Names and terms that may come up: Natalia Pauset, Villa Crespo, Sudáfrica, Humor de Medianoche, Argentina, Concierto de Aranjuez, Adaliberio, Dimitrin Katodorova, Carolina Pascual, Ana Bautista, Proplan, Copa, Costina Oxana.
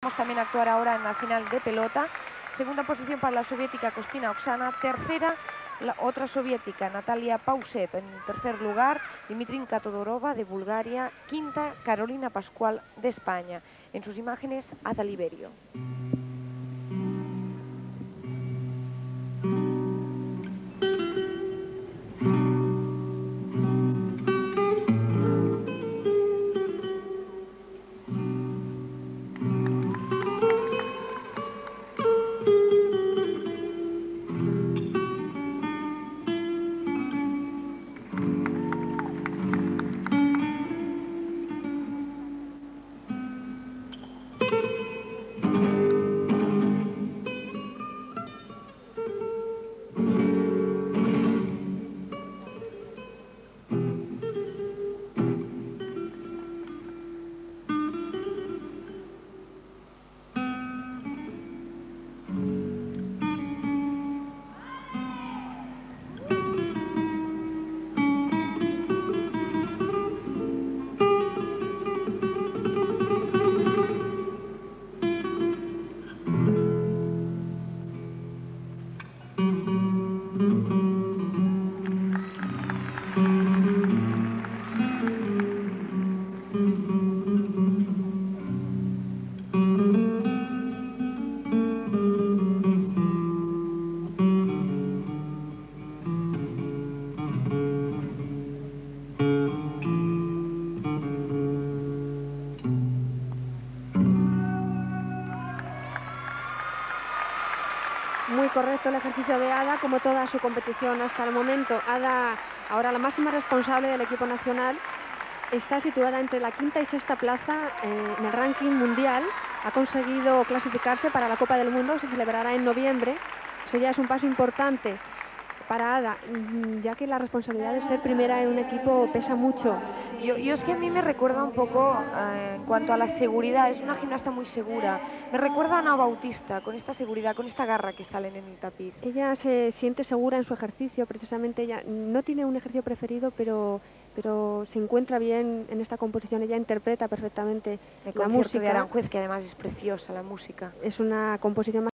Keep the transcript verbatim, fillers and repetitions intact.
Vamos también a actuar ahora en la final de pelota. Segunda posición para la soviética Costina Oxana. Tercera, la otra soviética, Natalia Pauset. En tercer lugar, Dimitrin Katodorova de Bulgaria. Quinta, Carolina Pascual de España. En sus imágenes, Adaliberio. Muy correcto el ejercicio de Ada, como toda su competición hasta el momento. Ada, ahora la máxima responsable del equipo nacional, está situada entre la quinta y sexta plaza eh, en el ranking mundial. Ha conseguido clasificarse para la Copa del Mundo, se celebrará en noviembre. Eso ya es un paso importante para Ada, ya que la responsabilidad de ser primera en un equipo pesa mucho. Yo, yo es que a mí me recuerda un poco, eh, en cuanto a la seguridad, es una gimnasta muy segura. Me recuerda a Ana Bautista, con esta seguridad, con esta garra que salen en el tapiz. Ella se siente segura en su ejercicio, precisamente ella no tiene un ejercicio preferido, pero, pero se encuentra bien en esta composición, ella interpreta perfectamente la música. El concierto de Aranjuez, que además es preciosa la música. Es una composición más